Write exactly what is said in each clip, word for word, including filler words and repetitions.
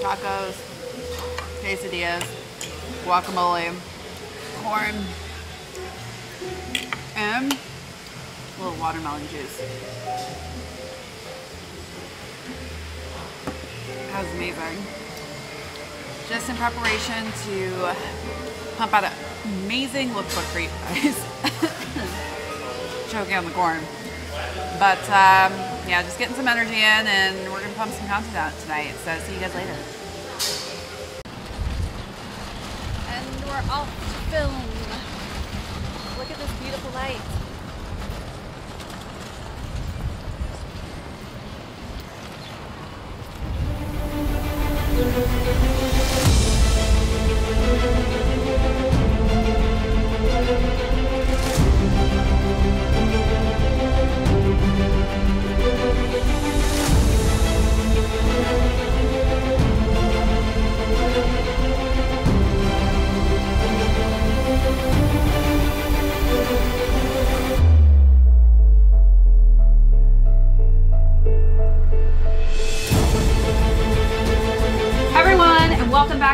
tacos, quesadillas, guacamole, corn, and a little watermelon juice. That was amazing. Just in preparation to pump out an amazing lookbook for you guys. Choking on the corn. But um, yeah, just getting some energy in, and we're gonna pump some content out tonight. So see you guys later. And we're off to film. Look at this beautiful light.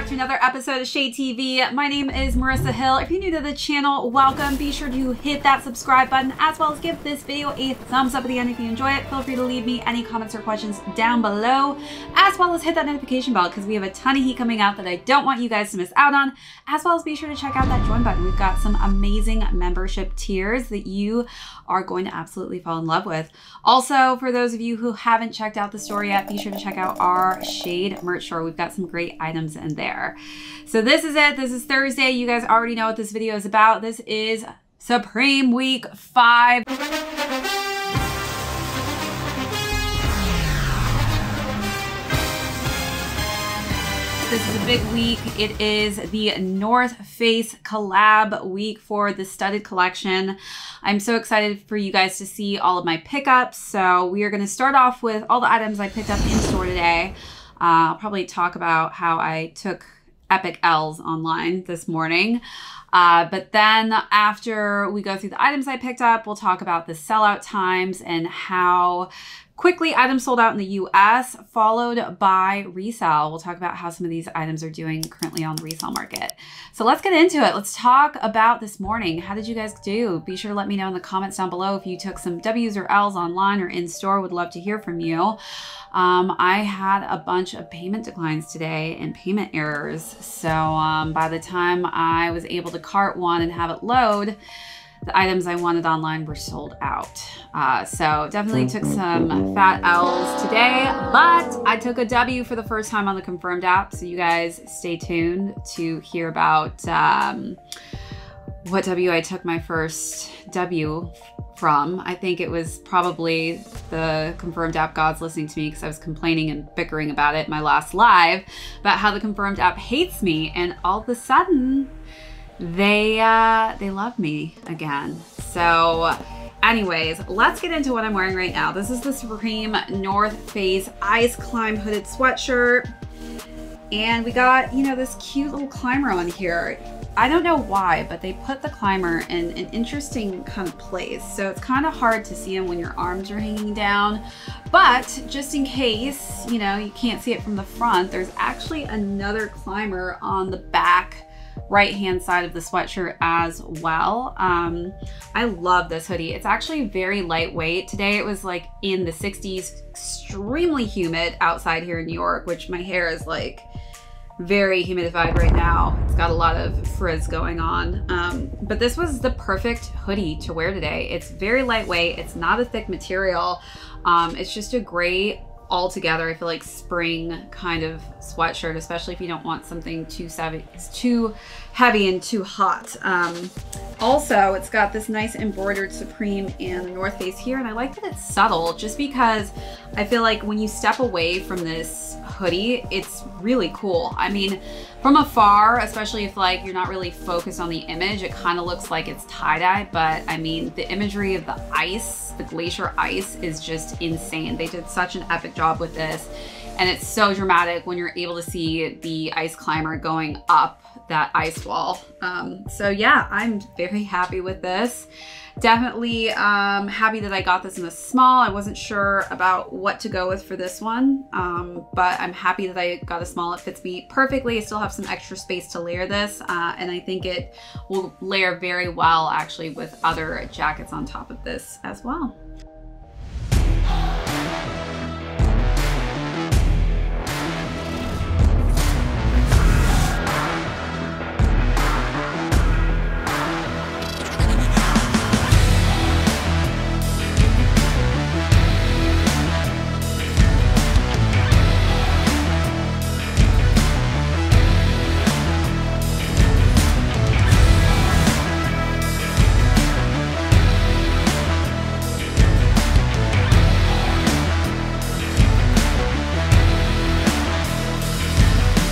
Another episode of Shade T V. My name is Marissa Hill. If you're new to the channel, welcome. Be sure to hit that subscribe button, as well as give this video a thumbs up at the end if you enjoy it. Feel free to leave me any comments or questions down below, as well as hit that notification bell, because we have a ton of heat coming out that I don't want you guys to miss out on, as well as be sure to check out that join button. We've got some amazing membership tiers that you are going to absolutely fall in love with. Also, for those of you who haven't checked out the store yet, be sure to check out our Shade merch store. We've got some great items in there. So this is it. This is Thursday. You guys already know what this video is about. This is Supreme Week five. This is a big week. It is the North Face collab week for the studded collection. I'm so excited for you guys to see all of my pickups. So we are going to start off with all the items I picked up in store today. Uh, I'll probably talk about how I took epic L's online this morning. Uh, but then after we go through the items I picked up, we'll talk about the sellout times and how quickly items sold out in the U S, followed by resale. We'll talk about how some of these items are doing currently on the resale market. So let's get into it. Let's talk about this morning. How did you guys do? Be sure to let me know in the comments down below if you took some W's or L's online or in store. Would love to hear from you. Um, I had a bunch of payment declines today and payment errors. So um, by the time I was able to cart one and have it load, the items I wanted online were sold out. Uh, so definitely took some fat L's today, but I took a W for the first time on the Confirmed app. So you guys stay tuned to hear about um, what W I took my first W from. I think it was probably the Confirmed app gods listening to me, because I was complaining and bickering about it in my last live about how the Confirmed app hates me, and all of a sudden, they uh they love me again. So anyways, let's get into what I'm wearing right now. This is the Supreme North Face Ice Climb hooded sweatshirt, and we got, you know, this cute little climber on here. I don't know why, but they put the climber in an interesting kind of place, so it's kind of hard to see him when your arms are hanging down. But just in case, you know, you can't see it from the front, there's actually another climber on the back right hand side of the sweatshirt as well. Um, I love this hoodie. It's actually very lightweight. Today it was like in the sixties, extremely humid outside here in New York, which my hair is like very humidified right now. It's got a lot of frizz going on. Um, but this was the perfect hoodie to wear today. It's very lightweight. It's not a thick material. Um, it's just a great all together, I feel like, spring kind of sweatshirt, especially if you don't want something too savvy, it's too heavy and too hot. Um, also, it's got this nice embroidered Supreme and the North Face here, and I like that it's subtle, just because I feel like when you step away from this hoodie, it's really cool. I mean, from afar, especially if like you're not really focused on the image, it kind of looks like it's tie-dye, but I mean, the imagery of the ice, the glacier ice, is just insane. They did such an epic job with this, and it's so dramatic when you're able to see the ice climber going up that ice wall. Um, so yeah, I'm very happy with this. Definitely um, happy that I got this in the small. I wasn't sure about what to go with for this one, um, but I'm happy that I got a small. It fits me perfectly. I still have some extra space to layer this, uh, and I think it will layer very well actually with other jackets on top of this as well.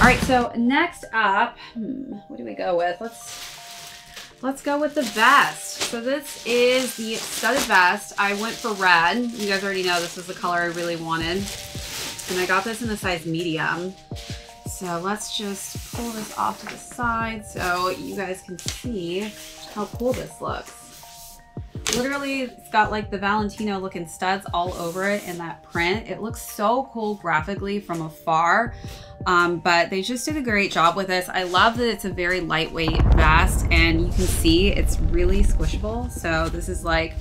All right, so next up, hmm, what do we go with? Let's let's go with the vest. So this is the studded vest. I went for red. You guys already know this was the color I really wanted. And I got this in the size medium. So let's just pull this off to the side so you guys can see how cool this looks. Literally, it's got like the Valentino looking studs all over it in that print. It looks so cool graphically from afar. Um, but they just did a great job with this. I love that it's a very lightweight vest, and you can see it's really squishable. So this is like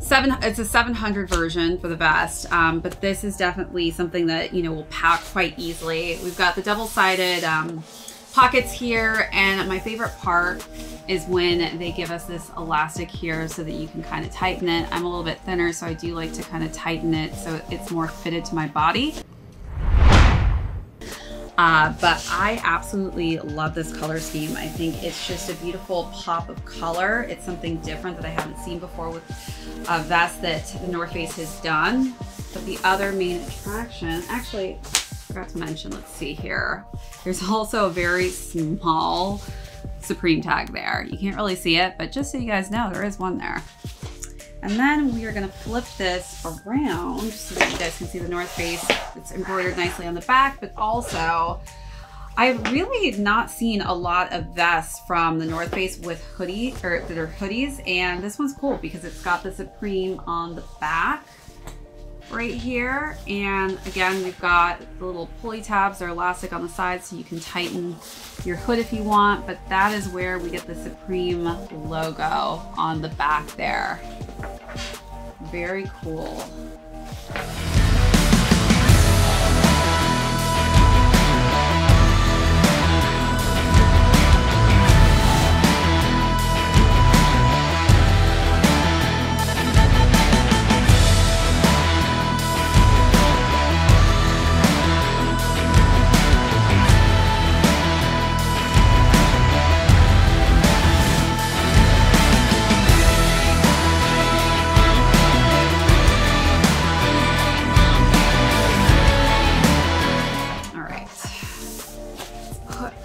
seven, it's a seven hundred version for the vest. Um, but this is definitely something that, you know, will pack quite easily. We've got the double-sided um, pockets here. And my favorite part is when they give us this elastic here so that you can kind of tighten it. I'm a little bit thinner, so I do like to kind of tighten it so it's more fitted to my body. Uh, but I absolutely love this color scheme. I think it's just a beautiful pop of color. It's something different that I haven't seen before with a vest that the North Face has done. But the other main attraction, actually, I forgot to mention, let's see here. There's also a very small Supreme tag there. You can't really see it, but just so you guys know, there is one there. And then we are gonna flip this around so that you guys can see the North Face. It's embroidered nicely on the back, but also I've really not seen a lot of vests from the North Face with hoodie or that are hoodies. And this one's cool because it's got the Supreme on the back right here. And again, we've got the little pulley tabs or elastic on the side so you can tighten your hood if you want, but that is where we get the Supreme logo on the back there. Very cool.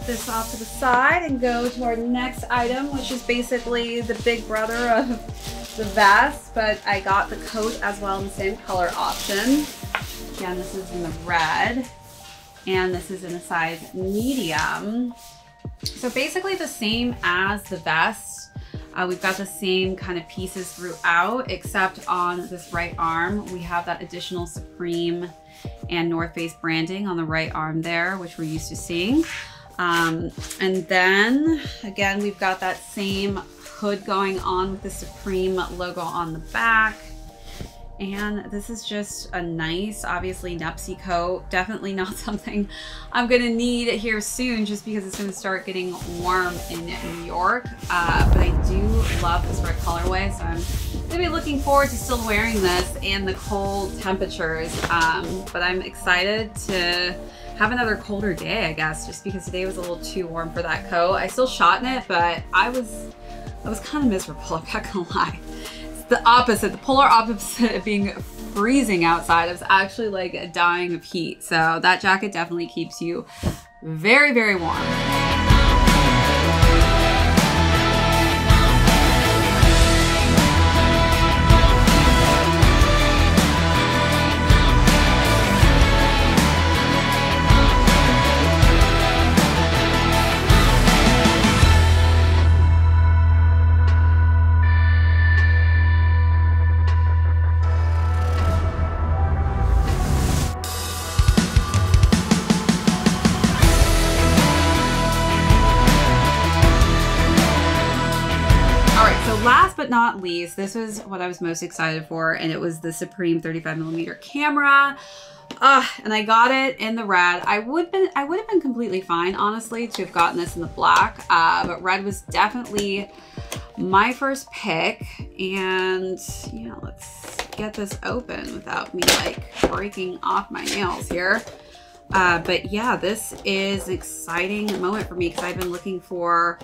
This off to the side and go to our next item, which is basically the big brother of the vest, but I got the coat as well in the same color option. Again, this is in the red and this is in a size medium. So basically the same as the vest. Uh, we've got the same kind of pieces throughout, except on this right arm, we have that additional Supreme and North Face branding on the right arm there, which we're used to seeing. Um, and then again, we've got that same hood going on with the Supreme logo on the back. And this is just a nice, obviously nupsy coat. Definitely not something I'm going to need here soon just because it's going to start getting warm in New York. Uh, but I do love this red colorway. So I'm going to be looking forward to still wearing this and the cold temperatures. Um, but I'm excited to have another colder day, I guess, just because today was a little too warm for that coat. I still shot in it, but I was I was kind of miserable, I'm not gonna lie. It's the opposite, the polar opposite of being freezing outside. I was actually like dying of heat. So that jacket definitely keeps you very, very warm. last but not least, this was what I was most excited for, and it was the Supreme thirty-five millimeter camera. Uh, and I got it in the red. I would been I would have been completely fine, honestly, to have gotten this in the black, uh, but red was definitely my first pick. And yeah, let's get this open without me like breaking off my nails here. Uh, but yeah, this is an exciting moment for me because I've been looking for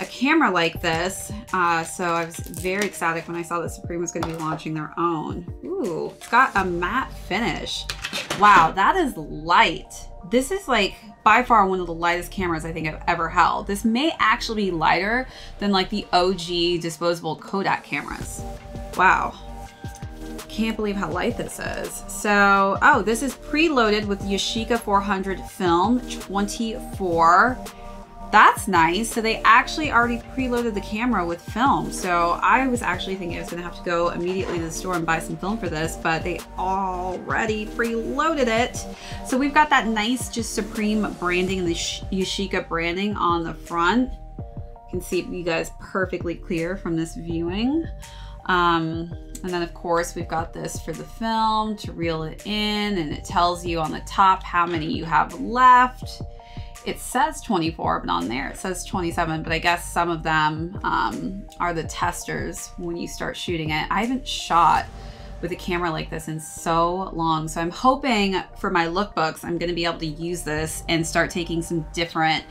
a camera like this. Uh, so I was very ecstatic when I saw that Supreme was going to be launching their own. Ooh, it's got a matte finish. Wow, that is light. This is like by far one of the lightest cameras I think I've ever held. This may actually be lighter than like the O G disposable Kodak cameras. Wow. Can't believe how light this is. So, oh, this is preloaded with Yashica four hundred film twenty-four. That's nice. So they actually already preloaded the camera with film. So I was actually thinking I was gonna have to go immediately to the store and buy some film for this, but they already preloaded it. So we've got that nice, just Supreme branding and the Yashica branding on the front. You can see you guys perfectly clear from this viewing. Um, and then of course we've got this for the film to reel it in, and it tells you on the top how many you have left. It says twenty-four, but on there it says twenty-seven, but I guess some of them um, are the testers when you start shooting it. I haven't shot with a camera like this in so long, so I'm hoping for my lookbooks I'm going to be able to use this and start taking some different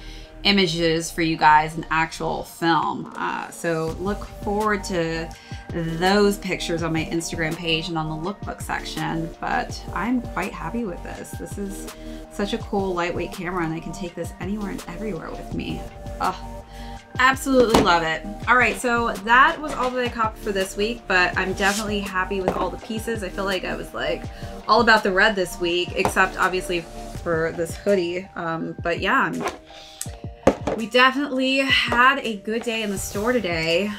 images for you guys in actual film. Uh, so look forward to those pictures on my Instagram page and on the lookbook section, but I'm quite happy with this. This is such a cool lightweight camera, and I can take this anywhere and everywhere with me. Oh, absolutely love it. All right, so that was all that I copped for this week, but I'm definitely happy with all the pieces. I feel like I was like all about the red this week, except obviously for this hoodie. Um, but yeah, I'm We definitely had a good day in the store today. Uh,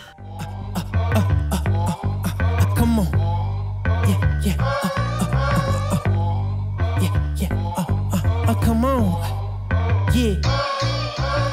uh, uh, uh, uh, uh, come on. Yeah, yeah. Uh, uh, uh, uh, yeah, yeah. Uh, uh, uh, come on. Yeah.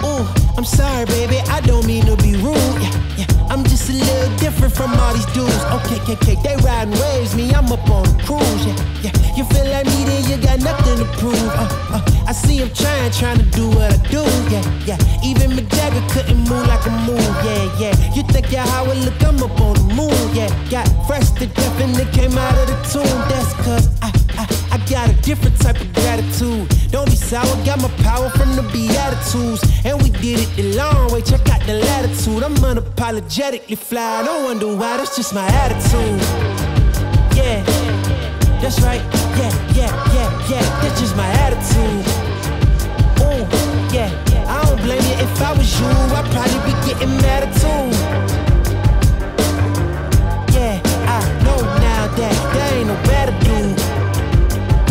Oh, I'm sorry, baby. I don't mean to be rude. Yeah, yeah. I'm just a little different from all these dudes. Okay, okay, okay. They riding waves. Me, I'm up on a cruise. Yeah, yeah. You feel like me, then you got nothing to prove. Uh, uh. I see him trying, trying to do what I do, yeah, yeah. Even my dagger couldn't move like a move, yeah, yeah. You think you're how I look, I'm up on the moon, yeah. Got fresh to death and it came out of the tomb. That's cause I, I, I got a different type of gratitude. Don't be sour, got my power from the Beatitudes. And we did it the long way, check out the latitude. I'm unapologetically fly, no wonder why, that's just my attitude. Yeah, that's right, yeah, yeah, yeah, yeah. That's just my attitude. Yeah, I don't blame you. If I was you, I'd probably be getting mad at too. Yeah, I know now that there ain't no better dude.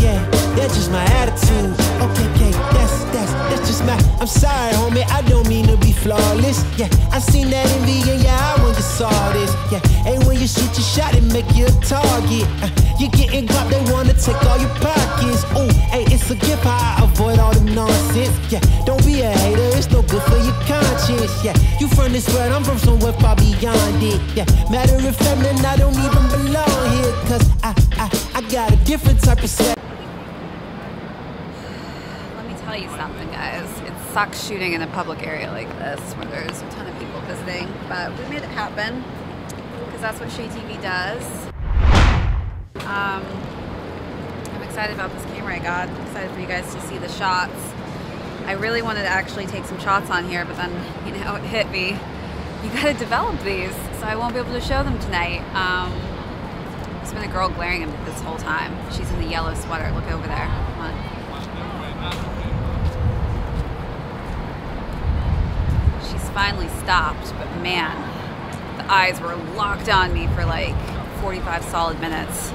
Yeah, that's just my attitude. Okay, okay, that's, that's, that's just my, I'm sorry, homie, I don't mean to be flawless. Yeah, I seen that envy and yeah, I wonder saw this. Yeah, and when you shoot your shot, it make you a target. Uh, you getting caught, they wanna take all your pockets. Ooh, hey, it's a gift, I avoid all them nonsense. Yeah, don't be a hater, it's no good for your conscience. Yeah, you from this world, I'm from somewhere far beyond it. Yeah, matter of fact, man, I don't even belong here, cause I, I, I got a different type of set. Let me tell you something, guys. It sucks shooting in a public area like this, where there's a ton of people visiting, but we made it happen, because that's what Shade T V does. Um, I'm excited about this camera I got. I'm excited for you guys to see the shots. I really wanted to actually take some shots on here, but then, you know, it hit me. You gotta develop these, so I won't be able to show them tonight. Um, there's been a girl glaring at me this whole time. She's in the yellow sweater. Look over there. Come on. She's finally stopped, but man, the eyes were locked on me for like forty-five solid minutes.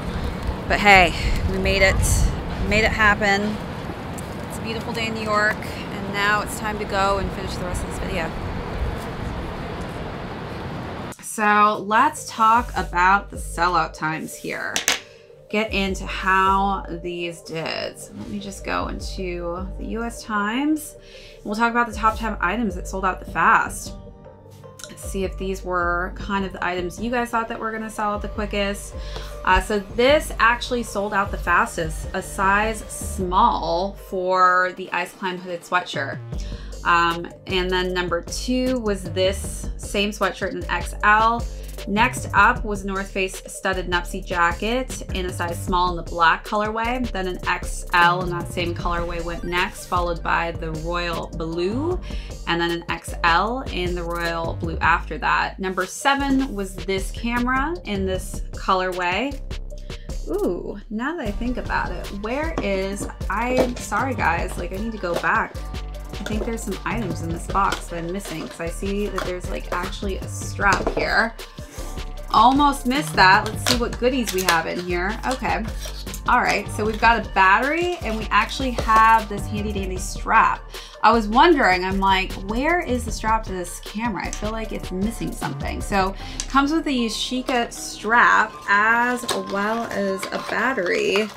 But hey, we made it, we made it happen. It's a beautiful day in New York, and now it's time to go and finish the rest of this video. So let's talk about the sellout times here. Get into how these did. So let me just go into the U S Times. We'll talk about the top ten items that sold out the fast. see if these were kind of the items you guys thought that were gonna sell out the quickest. Uh, so this actually sold out the fastest, a size small for the Ice Climb hooded sweatshirt. Um, and then number two was this same sweatshirt in X L. Next up was North Face studded Nupsy jacket in a size small in the black colorway. Then an X L in that same colorway went next, followed by the royal blue, and then an X L in the royal blue after that. Number seven was this camera in this colorway. Ooh, now that I think about it, where is, I'm sorry guys, like I need to go back. I think there's some items in this box that I'm missing because I see that there's like actually a strap here. Almost missed that. Let's see what goodies we have in here. Okay. All right. So we've got a battery and we actually have this handy dandy strap. I was wondering, I'm like, where is the strap to this camera? I feel like it's missing something. So it comes with a Yashica strap as well as a battery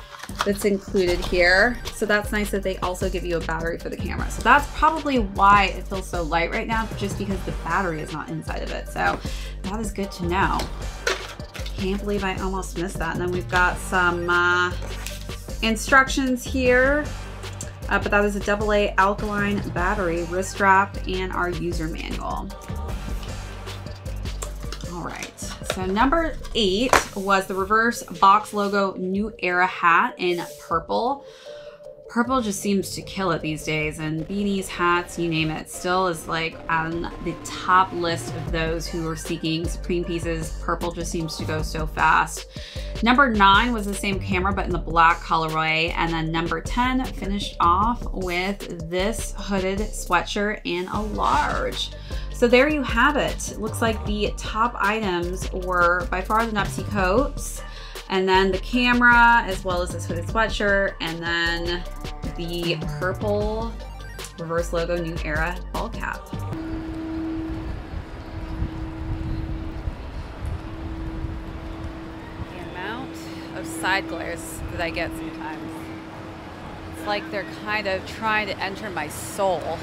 that's included here. So that's nice that they also give you a battery for the camera. So that's probably why it feels so light right now, just because the battery is not inside of it. So that is good to know. Can't believe I almost missed that. And then we've got some uh, instructions here, uh, but that is a double A alkaline battery, wrist strap, and our user manual. All right, so number eight was the reverse box logo New Era hat in purple. Purple just seems to kill it these days, and beanies, hats, you name it, still is like on the top list of those who are seeking Supreme pieces. Purple just seems to go so fast. Number nine was the same camera, but in the black colorway. And then number ten finished off with this hooded sweatshirt in a large. So there you have it. It looks like the top items were by far the Nupsy coats, and then the camera, as well as this hooded sweatshirt, and then the purple reverse logo New Era ball cap. The amount of side glares that I get sometimes, it's like they're kind of trying to enter my soul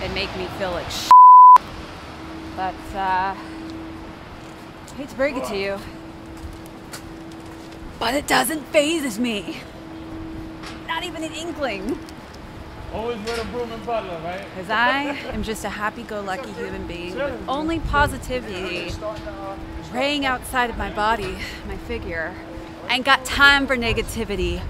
and make me feel like shit. But uh, I hate to break it to you, but it doesn't faze me. Not even an inkling. Always wear a broom and butler, right? Because I am just a happy-go-lucky human being with only positivity raying outside of my body, my figure. I ain't got time for negativity.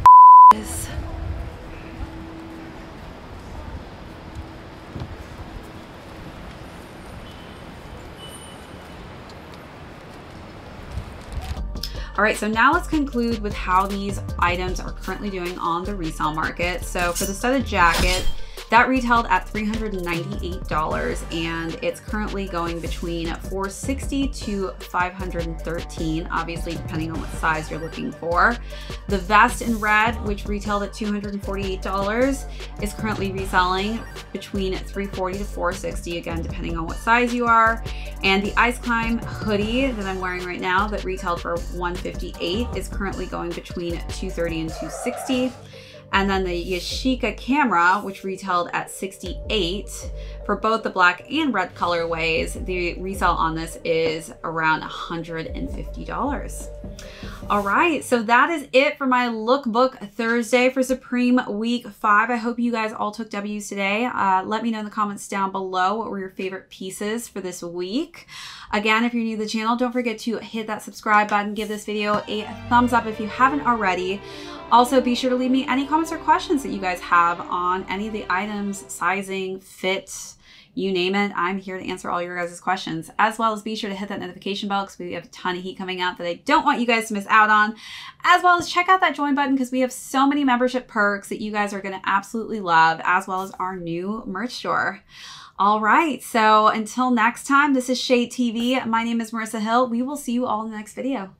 All right, so now let's conclude with how these items are currently doing on the resale market. So for the studded jacket, that retailed at three hundred ninety-eight dollars and it's currently going between four hundred sixty dollars to five hundred thirteen dollars, obviously depending on what size you're looking for. The vest in red, which retailed at two hundred forty-eight dollars, is currently reselling between three hundred forty dollars to four hundred sixty dollars, again depending on what size you are. And the Ice Climb hoodie that I'm wearing right now that retailed for one hundred fifty-eight dollars is currently going between two hundred thirty dollars and two hundred sixty dollars. And then the Yashica camera, which retailed at sixty-eight dollars for both the black and red colorways, the resale on this is around one hundred fifty dollars. All right, so that is it for my lookbook Thursday for Supreme week five. I hope you guys all took W's today. Uh, let me know in the comments down below what were your favorite pieces for this week. Again, if you're new to the channel, don't forget to hit that subscribe button, give this video a thumbs up if you haven't already. Also, be sure to leave me any comments or questions that you guys have on any of the items, sizing, fit, you name it. I'm here to answer all your guys' questions, as well as be sure to hit that notification bell because we have a ton of heat coming out that I don't want you guys to miss out on, as well as check out that join button because we have so many membership perks that you guys are going to absolutely love, as well as our new merch store. All right, so until next time, this is Shade T V. My name is Marissa Hill. We will see you all in the next video.